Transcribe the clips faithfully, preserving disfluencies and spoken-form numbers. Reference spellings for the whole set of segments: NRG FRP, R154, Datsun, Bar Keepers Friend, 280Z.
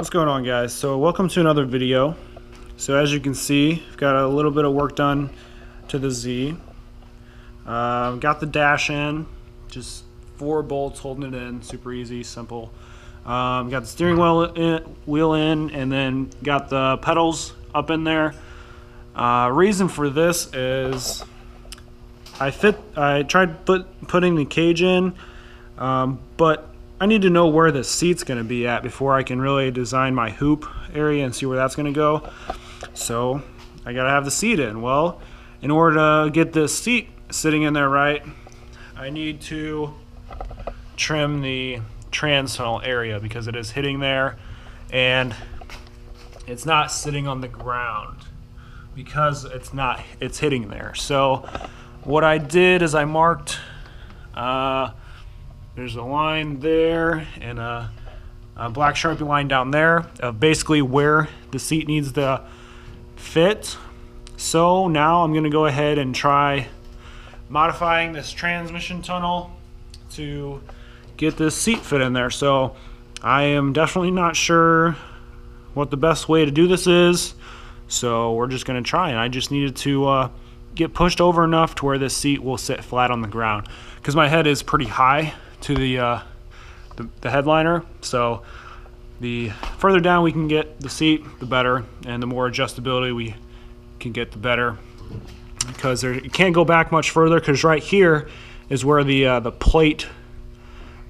What's going on, guys? So welcome to another video. So as you can see, I've got a little bit of work done to the Z. Uh, got the dash in, just four bolts holding it in, super easy, simple. Um, got the steering wheel in, wheel in, and then got the pedals up in there. Uh, reason for this is I fit. I tried put, putting the cage in, um, but I need to know where the seat's going to be at before I can really design my hoop area and see where that's going to go. So I got to have the seat in. Well, in order to get this seat sitting in there right, I need to trim the trans tunnel area because it is hitting there and it's not sitting on the ground because it's not it's hitting there. So what I did is I marked uh, there's a line there and a, a black Sharpie line down there of basically where the seat needs to fit. So now I'm gonna go ahead and try modifying this transmission tunnel to get this seat fit in there. So I am definitely not sure what the best way to do this is, so we're just gonna try. And I just needed to uh, get pushed over enough to where this seat will sit flat on the ground because my head is pretty high to the, uh, the the headliner. So the further down we can get the seat, the better, and the more adjustability we can get, the better, because there, it can't go back much further because right here is where the uh, the plate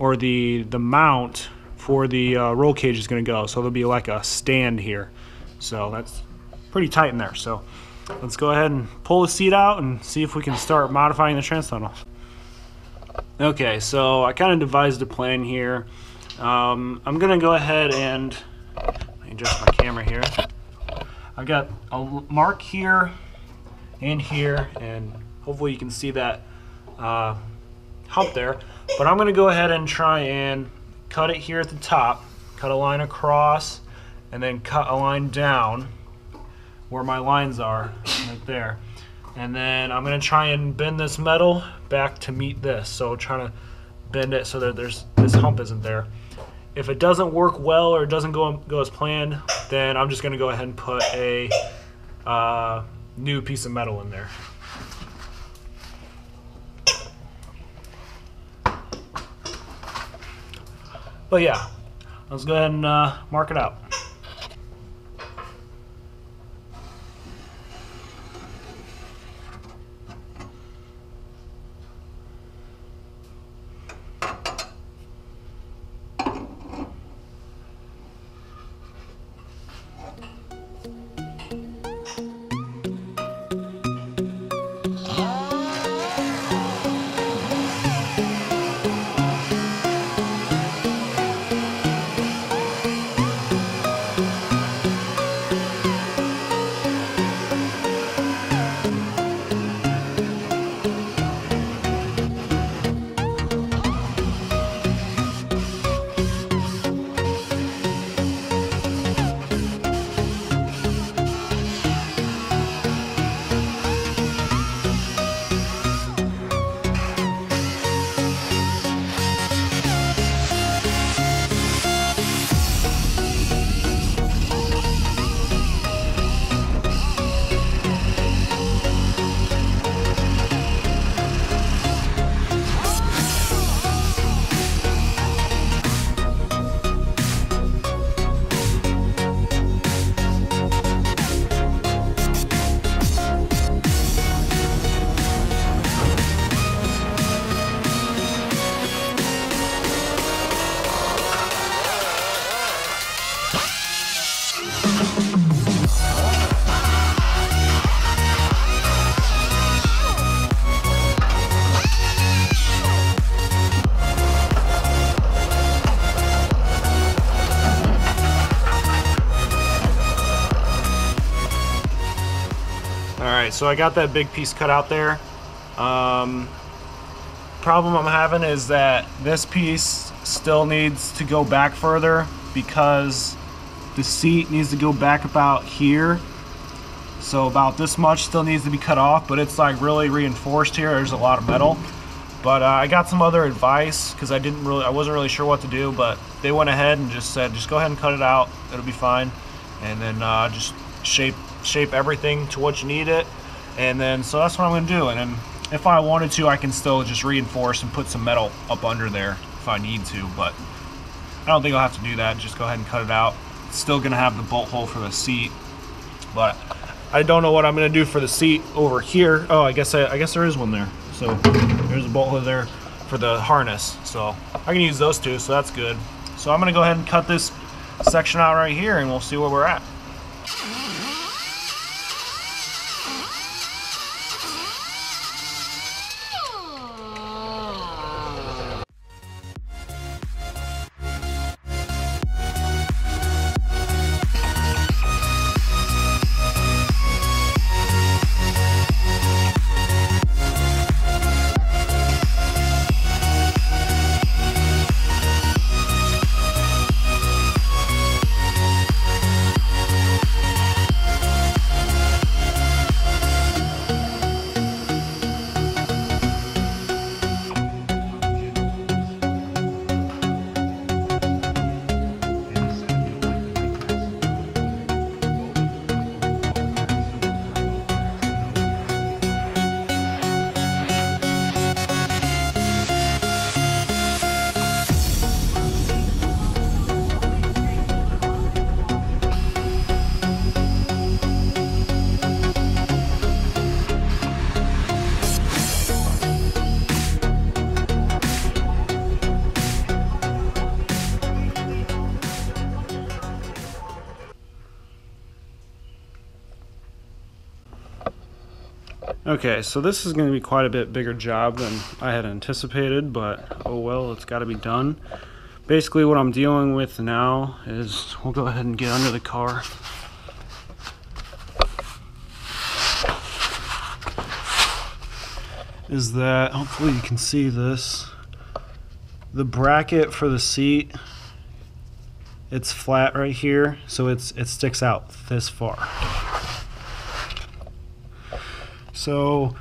or the the mount for the uh, roll cage is going to go. So there'll be like a stand here, so that's pretty tight in there. So let's go ahead and pull the seat out and see if we can start modifying the trans tunnel. Okay, so I kind of devised a plan here. Um, I'm gonna go ahead and let me adjust my camera here. I've got a mark here and here, and hopefully you can see that uh, hump there. But I'm gonna go ahead and try and cut it here at the top, cut a line across, and then cut a line down where my lines are, right there. And then I'm gonna try and bend this metal back to meet this. So trying to bend it so that there's this hump isn't there. If it doesn't work well or it doesn't go, go as planned, then I'm just gonna go ahead and put a uh, new piece of metal in there. But yeah, let's go ahead and uh, mark it out. So I got that big piece cut out there. Um, problem I'm having is that this piece still needs to go back further because the seat needs to go back about here. So about this much still needs to be cut off, but it's like really reinforced here. There's a lot of metal. But uh, I got some other advice because I didn't really, I wasn't really sure what to do. But they went ahead and just said, just go ahead and cut it out. It'll be fine. And then uh, just shape shape everything to what you need it. And then so that's what I'm going to do. And then if I wanted to, I can still just reinforce and put some metal up under there if I need to. But I don't think I'll have to do that. Just go ahead and cut it out. It's still going to have the bolt hole for the seat, but I don't know what I'm going to do for the seat over here. Oh, I guess I, I guess there is one there. So there's a bolt hole there for the harness. So I can use those two, so that's good. So I'm gonna go ahead and cut this section out right here and we'll see where we're at. Okay, so this is going to be quite a bit bigger job than I had anticipated, but oh well, it's got to be done. Basically what I'm dealing with now is, we'll go ahead and get under the car. Is that, hopefully you can see this, the bracket for the seat, it's flat right here, so it's it sticks out this far. So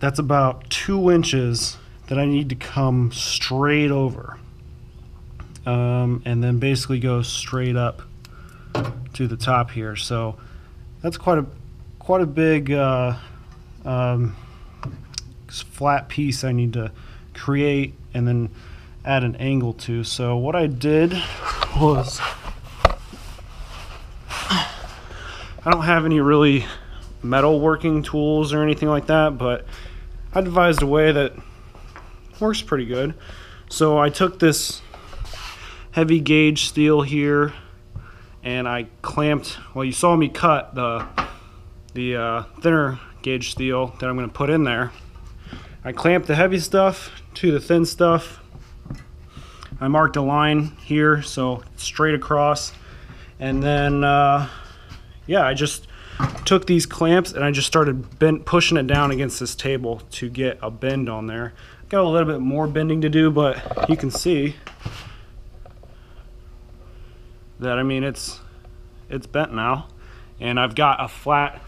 that's about two inches that I need to come straight over, um, and then basically go straight up to the top here. So that's quite a quite a big uh, um, flat piece I need to create and then add an angle to. So what I did was, I don't have any really metal working tools or anything like that, but I devised a way that works pretty good. So I took this heavy gauge steel here and I clamped, well, you saw me cut the the uh, thinner gauge steel that I'm going to put in there. I clamped the heavy stuff to the thin stuff. I marked a line here, so straight across, and then uh, yeah, I just took these clamps and I just started bent, pushing it down against this table to get a bend on there. Got a little bit more bending to do, but you can see that, I mean, it's it's bent now, and I've got a flat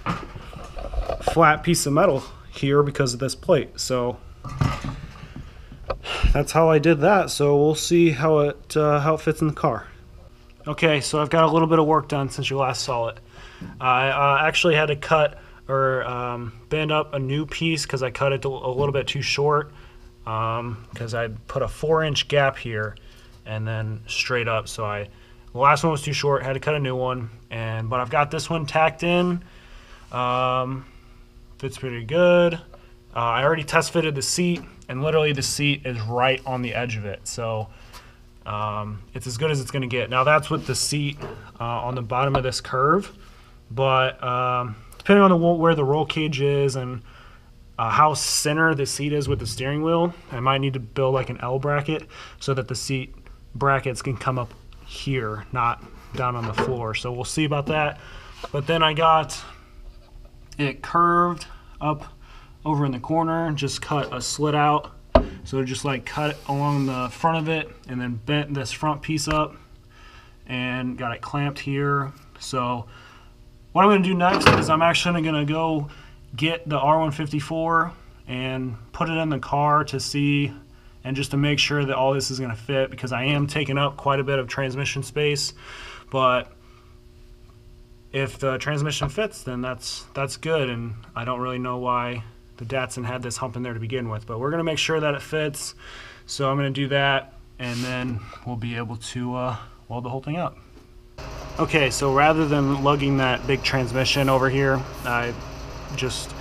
flat piece of metal here because of this plate. So that's how I did that. So we'll see how it uh, how it fits in the car. Okay, so I've got a little bit of work done since you last saw it. I uh, actually had to cut or um, bend up a new piece because I cut it a little bit too short, because um, I put a four inch gap here and then straight up. So I, the last one was too short, had to cut a new one, and but I've got this one tacked in. Um, fits pretty good. Uh, I already test fitted the seat, and literally the seat is right on the edge of it. So um, it's as good as it's going to get. Now that's with the seat uh, on the bottom of this curve. But um, depending on the, where the roll cage is and uh, how center the seat is with the steering wheel, I might need to build like an L bracket so that the seat brackets can come up here, not down on the floor. So we'll see about that. But then I got it curved up over in the corner and just cut a slit out. So just like cut along the front of it and then bent this front piece up and got it clamped here. So what I'm going to do next is I'm actually going to go get the R one fifty-four and put it in the car to see, and just to make sure that all this is going to fit, because I am taking up quite a bit of transmission space. But if the transmission fits, then that's that's good, and I don't really know why the Datsun had this hump in there to begin with, but we're going to make sure that it fits. So I'm going to do that, and then we'll be able to uh, weld the whole thing up. Okay, so rather than lugging that big transmission over here, I just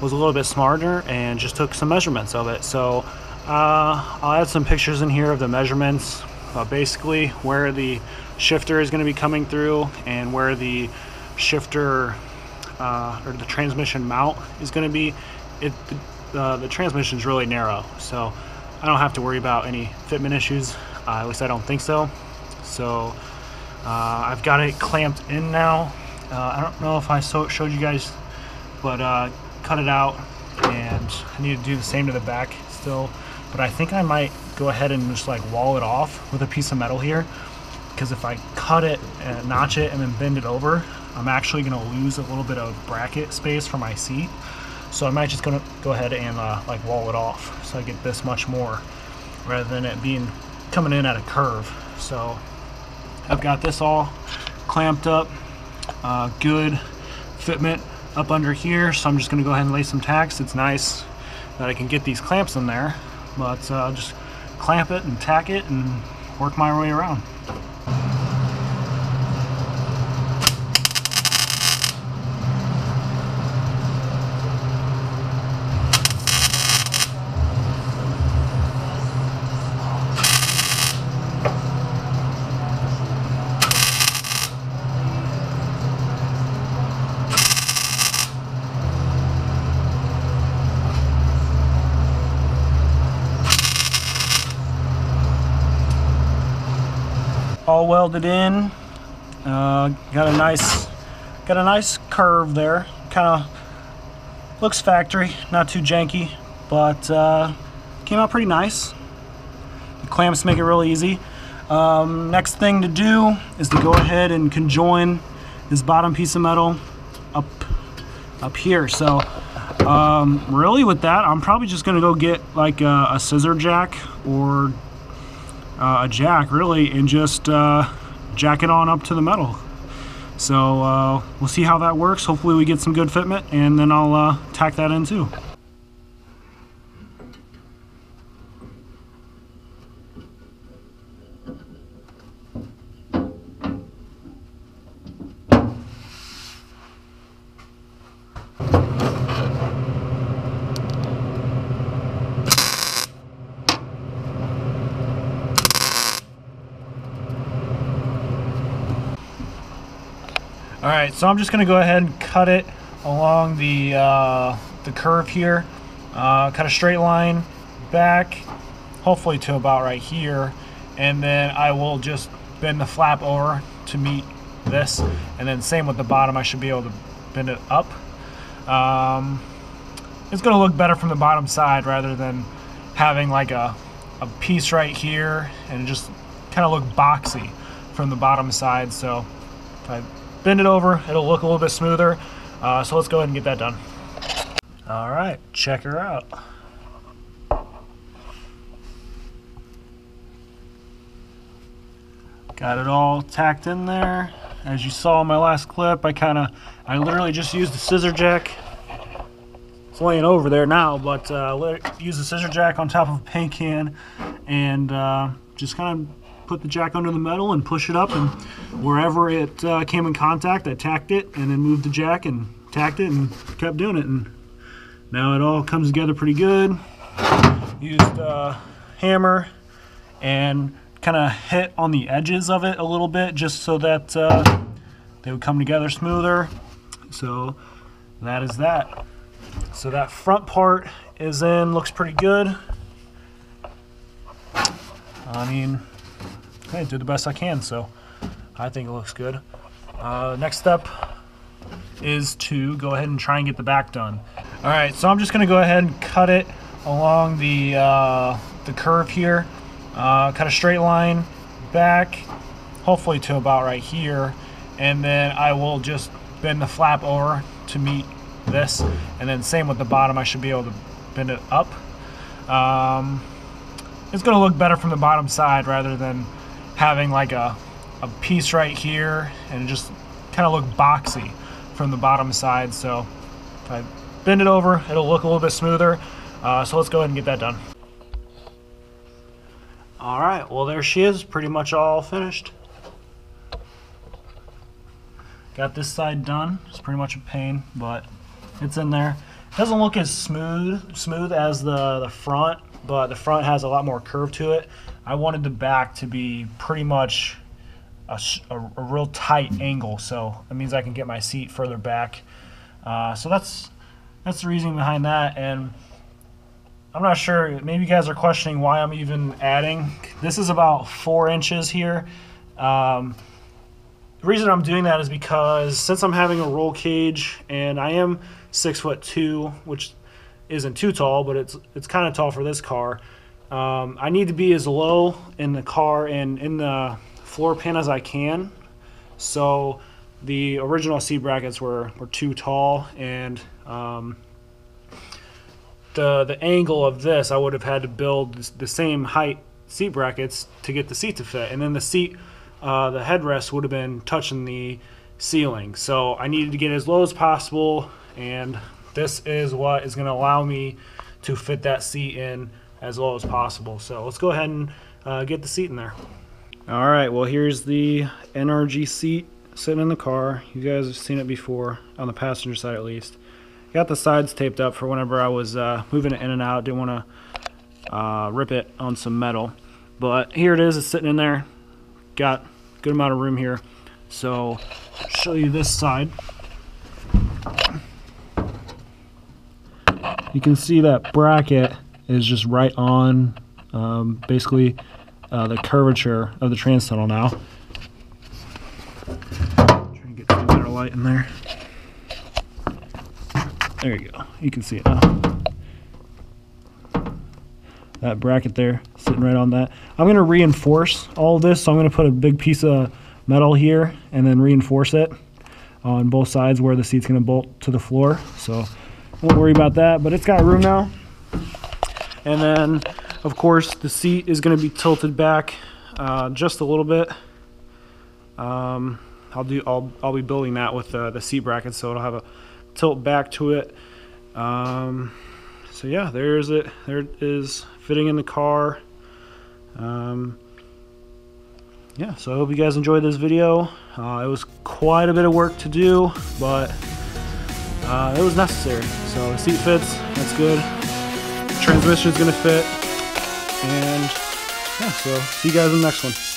was a little bit smarter and just took some measurements of it. So uh, I'll add some pictures in here of the measurements, uh, basically where the shifter is going to be coming through and where the shifter uh, or the transmission mount is going to be. It, uh, the transmission is really narrow, so I don't have to worry about any fitment issues, uh, at least I don't think so. So uh, I've got it clamped in now. uh, I don't know if I so showed you guys, but uh, cut it out, and I need to do the same to the back still, but I think I might go ahead and just like wall it off with a piece of metal here, because if I cut it and notch it and then bend it over, I'm actually going to lose a little bit of bracket space for my seat. So I might just gonna go ahead and uh, like wall it off, so I get this much more rather than it being coming in at a curve. So I've got this all clamped up, uh, good fitment up under here. So I'm just gonna go ahead and lay some tacks. It's nice that I can get these clamps in there, but uh, just clamp it and tack it and work my way around. All welded in. Uh, got a nice, got a nice curve there. Kind of looks factory, not too janky, but uh, came out pretty nice. The clamps make it really easy. Um, next thing to do is to go ahead and conjoin this bottom piece of metal up, up here. So um, really with that, I'm probably just gonna go get like a, a scissor jack or Uh, a jack really, and just uh, jack it on up to the metal. So uh, we'll see how that works. Hopefully we get some good fitment, and then I'll uh, tack that in too. Alright, so I'm just going to go ahead and cut it along the, uh, the curve here, uh, cut a straight line back, hopefully to about right here, and then I will just bend the flap over to meet this, and then same with the bottom, I should be able to bend it up. Um, it's going to look better from the bottom side rather than having like a, a piece right here, and it just kind of look boxy from the bottom side. So if I bend it over, it'll look a little bit smoother. Uh, so let's go ahead and get that done. All right, check her out. Got it all tacked in there. As you saw in my last clip, I kind of, I literally just used the scissor jack. It's laying over there now, but uh, use the scissor jack on top of a paint can, and uh, just kind of put the jack under the metal and push it up, and wherever it uh, came in contact, I tacked it, and then moved the jack and tacked it and kept doing it, and now it all comes together pretty good. Used a hammer and kind of hit on the edges of it a little bit, just so that uh, they would come together smoother. So that is that. So that front part is in, looks pretty good. I mean, I did the best I can, so I think it looks good. Uh, next step is to go ahead and try and get the back done. All right, so I'm just going to go ahead and cut it along the uh, the curve here, uh, cut a straight line back, hopefully to about right here, and then I will just bend the flap over to meet this, and then same with the bottom, I should be able to bend it up. Um, it's going to look better from the bottom side rather than having like a, a piece right here and it just kind of look boxy from the bottom side. So if I bend it over, it'll look a little bit smoother. Uh, so let's go ahead and get that done. All right, well, there she is, pretty much all finished. Got this side done. It's pretty much a pain, but it's in there. It doesn't look as smooth smooth as the, the front, but the front has a lot more curve to it. I wanted the back to be pretty much a, a, a real tight angle, so that means I can get my seat further back. Uh, so that's, that's the reasoning behind that, and I'm not sure, maybe you guys are questioning why I'm even adding. This is about four inches here. Um, the reason I'm doing that is because since I'm having a roll cage and I am six foot two, which isn't too tall, but it's it's kind of tall for this car, um, I need to be as low in the car and in the floor pan as I can. So the original seat brackets were, were too tall, and um, the, the angle of this, I would have had to build the same height seat brackets to get the seat to fit, and then the seat, uh, the headrest would have been touching the ceiling. So I needed to get as low as possible, and this is what is going to allow me to fit that seat in as low as possible. So let's go ahead and uh, get the seat in there. All right, well, here's the N R G seat sitting in the car. You guys have seen it before, on the passenger side at least. Got the sides taped up for whenever I was uh, moving it in and out. Didn't want to uh, rip it on some metal. But here it is. It's sitting in there. Got a good amount of room here. So I'll show you this side. You can see that bracket is just right on um, basically uh, the curvature of the trans tunnel now. Trying to get some better light in there. There you go. You can see it now. That bracket there, sitting right on that. I'm going to reinforce all of this, so I'm going to put a big piece of metal here and then reinforce it on both sides where the seat's going to bolt to the floor. So won't worry about that, but it's got room now. And then, of course, the seat is going to be tilted back uh, just a little bit. Um, I'll do. I'll, I'll be building that with the, the seat bracket, so it'll have a tilt back to it. Um, so yeah, there's it. There it is, fitting in the car. Um, yeah, so I hope you guys enjoyed this video. Uh, it was quite a bit of work to do, but uh, it was necessary. So the seat fits, that's good. Transmission's gonna fit, and yeah, so see you guys in the next one.